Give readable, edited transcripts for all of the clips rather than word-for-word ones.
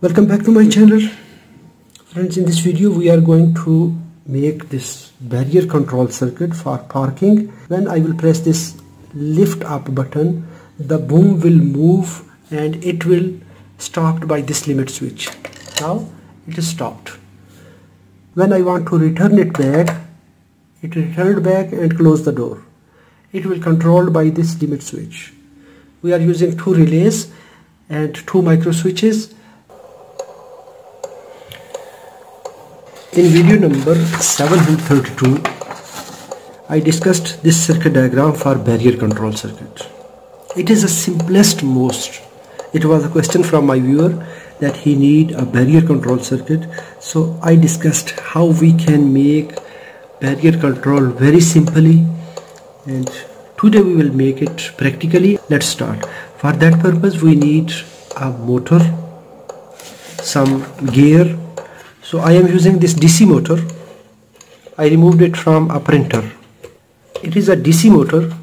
Welcome back to my channel, friends. In this video we are going to make this barrier control circuit for parking. When I will press this lift up button, the boom will move and it will stopped by this limit switch. Now it is stopped. When I want to return it back, it returned back and closed the door. It will controlled by this limit switch. We are using two relays and two micro switches. In video number 732, I discussed this circuit diagram for barrier control circuit. It is the simplest most. It was a question from my viewer that he need a barrier control circuit. So I discussed how we can make barrier control very simply, and today we will make it practically. Let's start. For that purpose we need a motor, some gear. So I am using this DC motor. I removed it from a printer. It is a DC motor.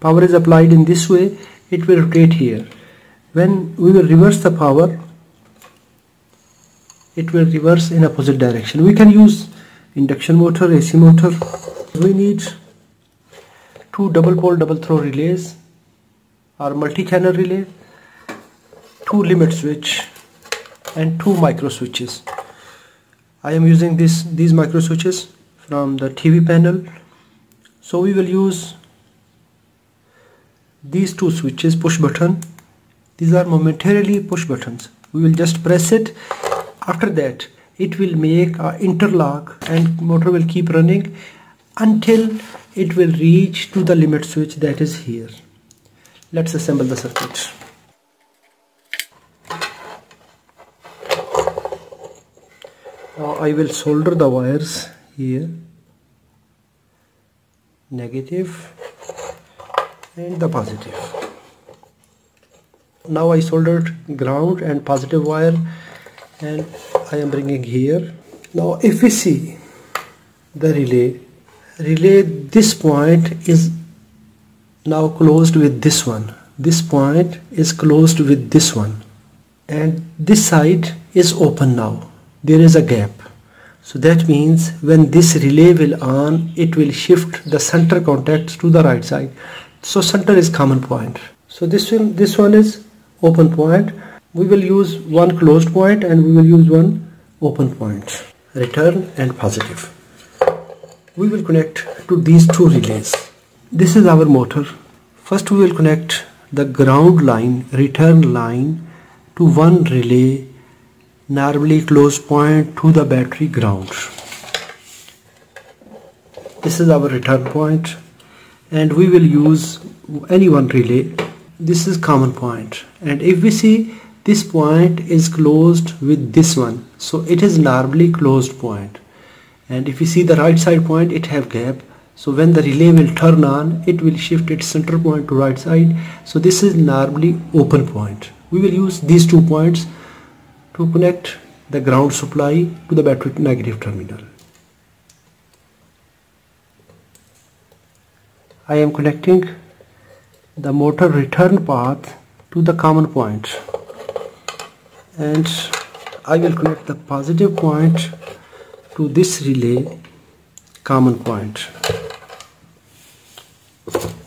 Power is applied in this way. It will rotate here. When we will reverse the power, it will reverse in opposite direction. We can use induction motor, AC motor. We need two double pole double throw relays or multi-channel relay, two limit switch and two micro switches. I am using these micro switches from the TV panel. So we will use these two switches, push button. These are momentarily push buttons. We will just press it. After that it will make an interlock and motor will keep running until it will reach to the limit switch that is here. Let's assemble the circuit. Now I will solder the wires here, negative and the positive. Now I soldered ground and positive wire and I am bringing here. Now if we see the relay, this point is now closed with this one. This point is closed with this one and this side is open now. There is a gap, so that means when this relay will on, it will shift the center contacts to the right side. So center is common point. So this one is open point. We will use one closed point and we will use one open point. Return and positive. We will connect to these two relays. This is our motor. First we will connect the ground line, return line to one relay, normally closed point, to the battery ground. This is our return point and we will use any one relay. This is common point, and if we see, this point is closed with this one, so it is normally closed point. And if you see the right side point, it have gap, so when the relay will turn on, it will shift its center point to right side. So this is normally open point. We will use these 2 points to connect the ground supply to the battery negative terminal. I am connecting the motor return path to the common point and I will connect the positive point to this relay common point.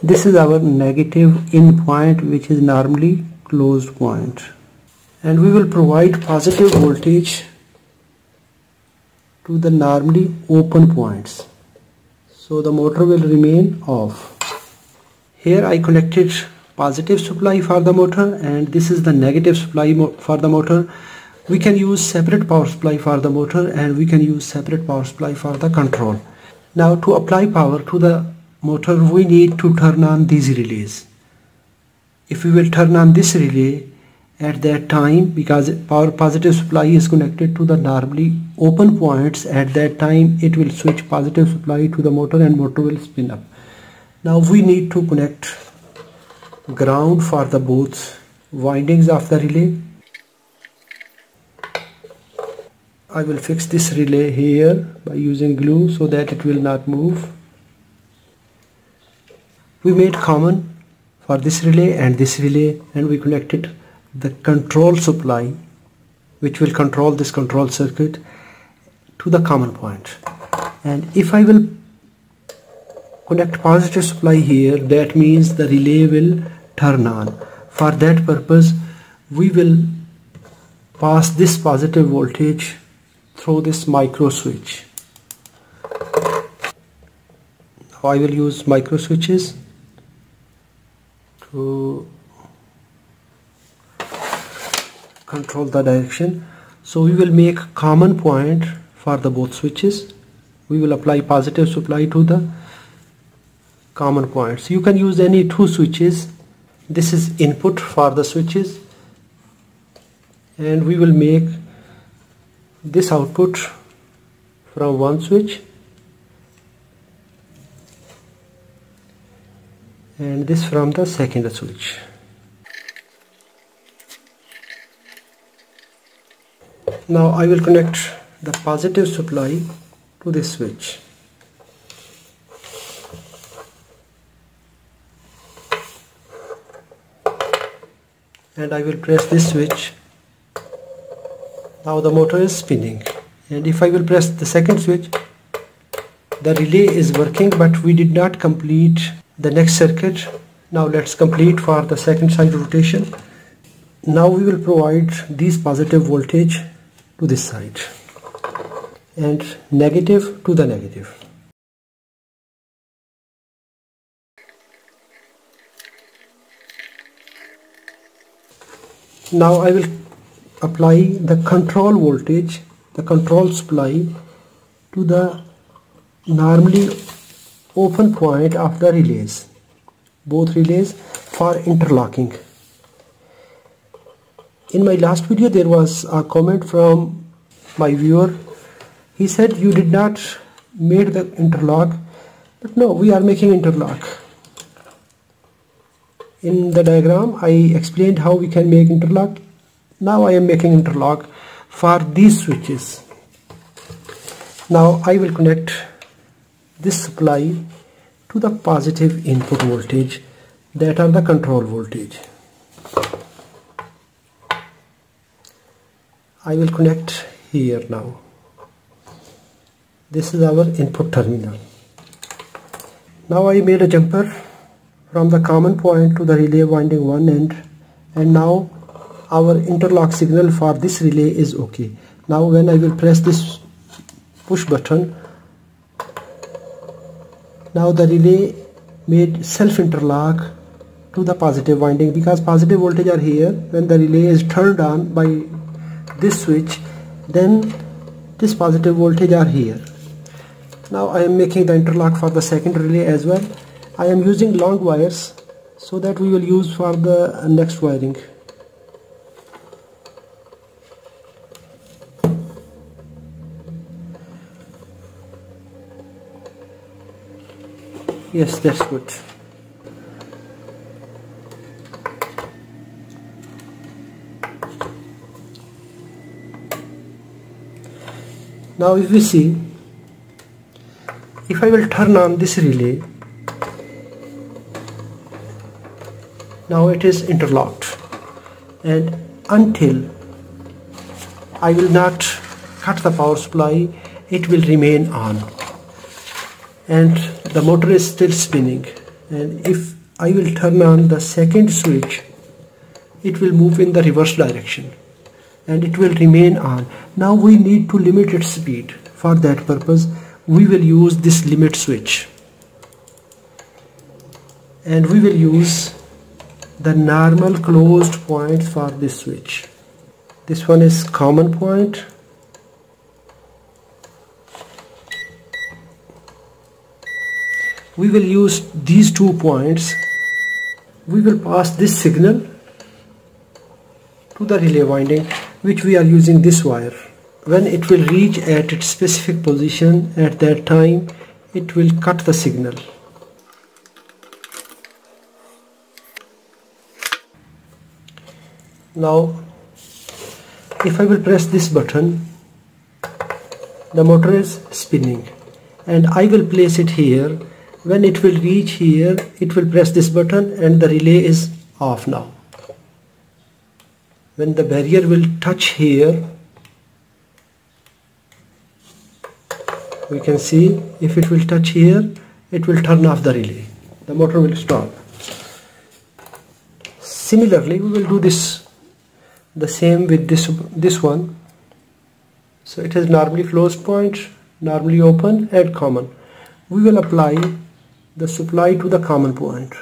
This is our negative in point, which is normally closed point. And we will provide positive voltage to the normally open points. So the motor will remain off. Here I connected positive supply for the motor and this is the negative supply for the motor. We can use separate power supply for the motor and we can use separate power supply for the control. Now to apply power to the motor, we need to turn on these relays. If we will turn on this relay, at that time, because power positive supply is connected to the normally open points, at that time it will switch positive supply to the motor and motor will spin up. Now we need to connect ground for the both windings of the relay. I will fix this relay here by using glue so that it will not move. We made common for this relay and we connected the control supply which will control this control circuit to the common point. And if I will connect positive supply here, that means the relay will turn on. For that purpose, we will pass this positive voltage through this micro switch. Now I will use micro switches to control the direction. So we will make common point for the both switches. We will apply positive supply to the common points. You can use any two switches. This is input for the switches, and we will make this output from one switch and this from the second switch. Now I will connect the positive supply to this switch. And I will press this switch. Now the motor is spinning. And if I will press the second switch, the relay is working, but we did not complete the next circuit. Now let's complete for the second side rotation. Now we will provide these positive voltage to this side and negative to the negative. Now I will apply the control voltage, the control supply to the normally open point of the relays, both relays, for interlocking. In my last video there was a comment from my viewer. He said you did not made the interlock, but no, we are making interlock. In the diagram I explained how we can make interlock. Now I am making interlock for these switches. Now I will connect this supply to the positive input voltage, that are the control voltage. I will connect here now. This is our input terminal. Now I made a jumper from the common point to the relay winding one end, and now our interlock signal for this relay is okay. Now when I will press this push button, now the relay made self interlock to the positive winding, because positive voltage are here. When the relay is turned on by this switch, then this positive voltage are here. Now I am making the interlock for the second relay as well. I am using long wires so that we will use for the next wiring. Yes, that's good. Now if we see, if I will turn on this relay, now it is interlocked, and until I will not cut the power supply, it will remain on. And the motor is still spinning, and if I will turn on the second switch, it will move in the reverse direction and it will remain on. Now we need to limit its speed. For that purpose we will use this limit switch, and we will use the normal closed points for this switch. This one is common point, we will use these 2 points. We will pass this signal to the relay winding, which we are using this wire. When it will reach at its specific position, at that time it will cut the signal. Now if I will press this button, the motor is spinning, and I will place it here. When it will reach here, it will press this button, and the relay is off now. when the barrier will touch here, we can see if it will touch here, it will turn off the relay, the motor will stop. Similarly, we will do this, the same with this one. So it has normally closed point, normally open and common. We will apply the supply to the common point.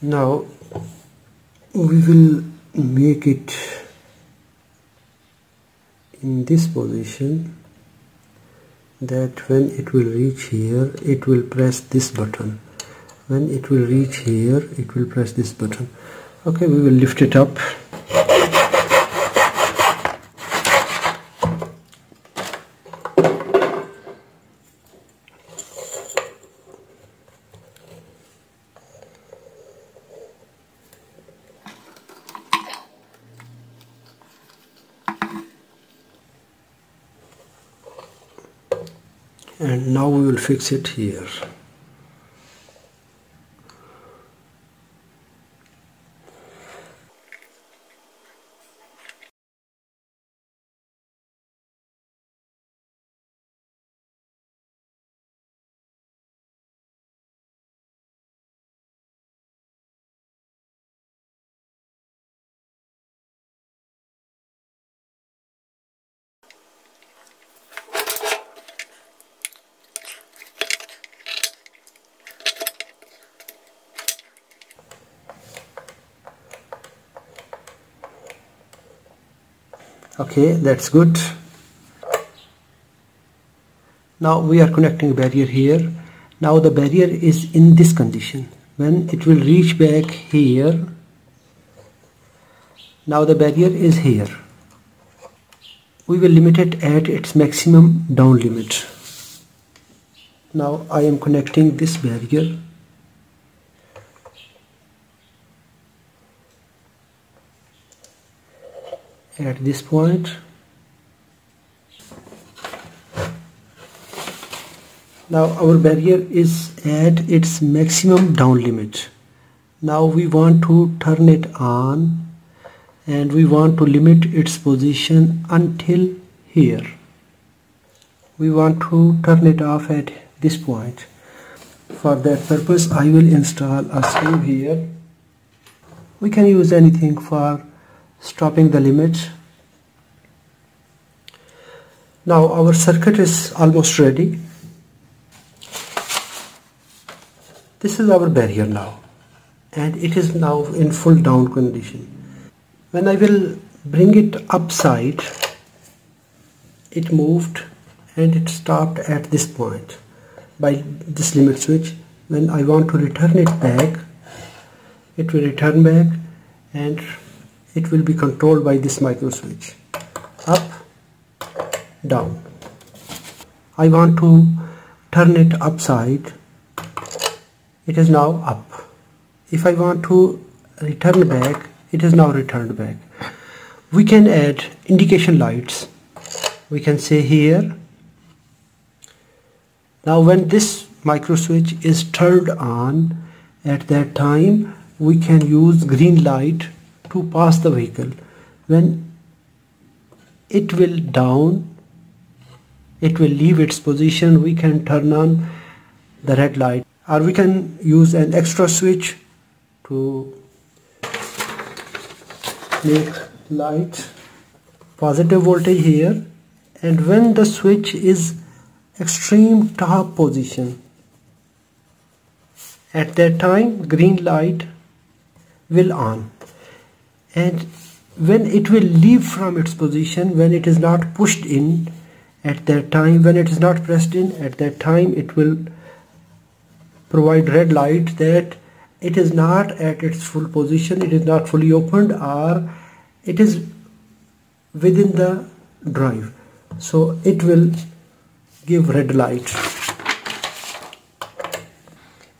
Now we will make it in this position that when it will reach here, it will press this button. When it will reach here, it will press this button. Okay, we will lift it up. And now we will fix it here. Okay, that's good. Now we are connecting barrier here. Now the barrier is in this condition. When it will reach back here, now the barrier is here. We will limit it at its maximum down limit. Now I am connecting this barrier. At this point. Now our barrier is at its maximum down limit. Now we want to turn it on and we want to limit its position until here. We want to turn it off at this point. For that purpose, I will install a screw here. We can use anything for stopping the limit. Now our circuit is almost ready. This is our barrier now, and it is now in full down condition. When I will bring it upside, it moved and it stopped at this point by this limit switch. When I want to return it back, it will return back, and it will be controlled by this micro switch. Up, down. I want to turn it upside. It is now up. If I want to return back, it is now returned back. We can add indication lights. We can say here. Now when this micro switch is turned on, at that time we can use green light to pass the vehicle. When it will down, it will leave its position, we can turn on the red light, or we can use an extra switch to make light positive voltage here. And when the switch is extreme top position, at that time green light will on. And when it will leave from its position, when it is not pushed in at that time, when it is not pressed in at that time, it will provide red light that it is not at its full position, it is not fully opened, or it is within the drive. So it will give red light.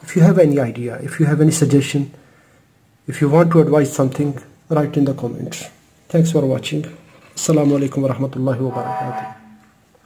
If you have any idea, if you have any suggestion, if you want to advise something, write in the comments. Thanks for watching. Assalamu alaikum warahmatullahi wabarakatuh.